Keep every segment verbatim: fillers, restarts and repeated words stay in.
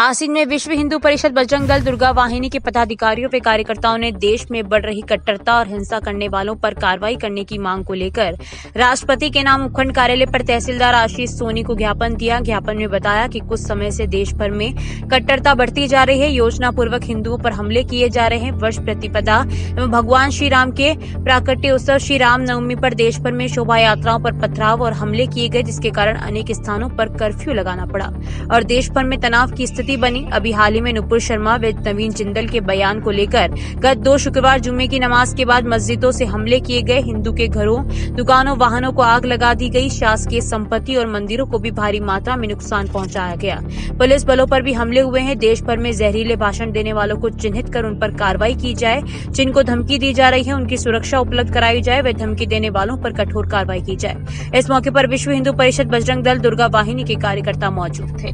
आसींद में विश्व हिंदू परिषद बजरंग दल दुर्गा वाहिनी के पदाधिकारियों व कार्यकर्ताओं ने देश में बढ़ रही कट्टरता और हिंसा करने वालों पर कार्रवाई करने की मांग को लेकर राष्ट्रपति के नाम उपखंड कार्यालय पर तहसीलदार आशीष सोनी को ज्ञापन दिया। ज्ञापन में बताया कि कुछ समय से देश भर में कट्टरता बढ़ती जा रही है, योजना पूर्वक हिंदुओं पर हमले किए जा रहे हैं। वर्ष प्रतिपदा एवं भगवान श्री राम के प्राकट्य उत्सव श्री राम नवमी पर देश भर में शोभा यात्राओं पर पथराव और हमले किए गए, जिसके कारण अनेक स्थानों पर कर्फ्यू लगाना पड़ा और देश भर में तनाव की स्थिति बनी। अभी हाल ही में नुपुर शर्मा व नवीन चिंदल के बयान को लेकर गत दो शुक्रवार जुम्मे की नमाज के बाद मस्जिदों से हमले किए गए, हिंदू के घरों, दुकानों, वाहनों को आग लगा दी गई, शासकीय संपत्ति और मंदिरों को भी भारी मात्रा में नुकसान पहुंचाया गया। पुलिस बलों पर भी हमले हुए हैं। देश भर में जहरीले भाषण देने वालों को चिन्हित कर उन पर कार्रवाई की जाए। जिनको धमकी दी जा रही है उनकी सुरक्षा उपलब्ध कराई जाए व धमकी देने वालों पर कठोर कार्रवाई की जाए। इस मौके पर विश्व हिंदू परिषद बजरंग दल दुर्गा वाहिनी के कार्यकर्ता मौजूद थे।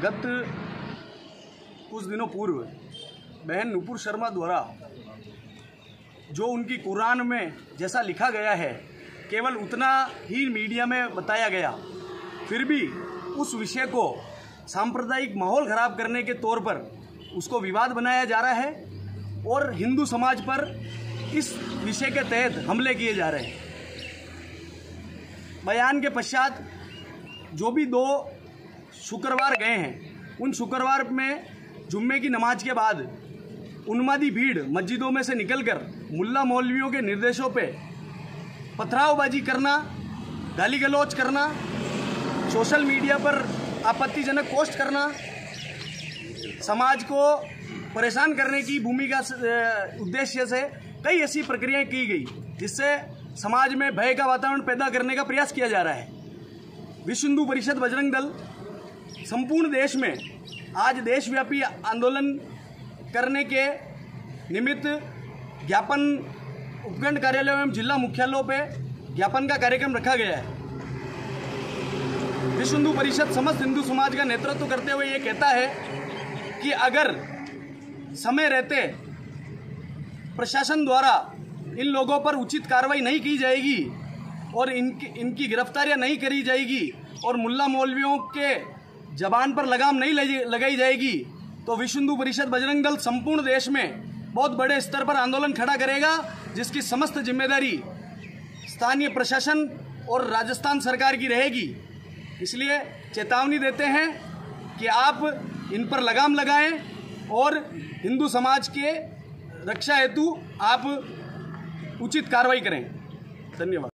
गत कुछ दिनों पूर्व बहन नुपुर शर्मा द्वारा जो उनकी कुरान में जैसा लिखा गया है केवल उतना ही मीडिया में बताया गया, फिर भी उस विषय को सांप्रदायिक माहौल खराब करने के तौर पर उसको विवाद बनाया जा रहा है और हिंदू समाज पर इस विषय के तहत हमले किए जा रहे हैं। बयान के पश्चात जो भी दो शुक्रवार गए हैं उन शुक्रवार में जुम्मे की नमाज के बाद उन्मादी भीड़ मस्जिदों में से निकलकर मुल्ला मौलवियों के निर्देशों पे पथरावबाजी करना, गाली गलौज करना, सोशल मीडिया पर आपत्तिजनक पोस्ट करना, समाज को परेशान करने की भूमिका उद्देश्य से कई ऐसी प्रक्रियाएं की गई जिससे समाज में भय का वातावरण पैदा करने का प्रयास किया जा रहा है। विश्व हिंदू परिषद बजरंग दल संपूर्ण देश में आज देशव्यापी आंदोलन करने के निमित्त ज्ञापन उपखंड कार्यालयों एवं जिला मुख्यालयों पर ज्ञापन का कार्यक्रम रखा गया है। विश्व हिंदू परिषद समस्त हिंदू समाज का नेतृत्व करते हुए ये कहता है कि अगर समय रहते प्रशासन द्वारा इन लोगों पर उचित कार्रवाई नहीं की जाएगी और इनकी इनकी गिरफ्तारियां नहीं करी जाएगी और मुल्ला मौलवियों के जबान पर लगाम नहीं लगाई जाएगी तो विश्व हिंदू परिषद बजरंग दल संपूर्ण देश में बहुत बड़े स्तर पर आंदोलन खड़ा करेगा, जिसकी समस्त जिम्मेदारी स्थानीय प्रशासन और राजस्थान सरकार की रहेगी। इसलिए चेतावनी देते हैं कि आप इन पर लगाम लगाएं और हिंदू समाज के रक्षा हेतु आप उचित कार्रवाई करें। धन्यवाद।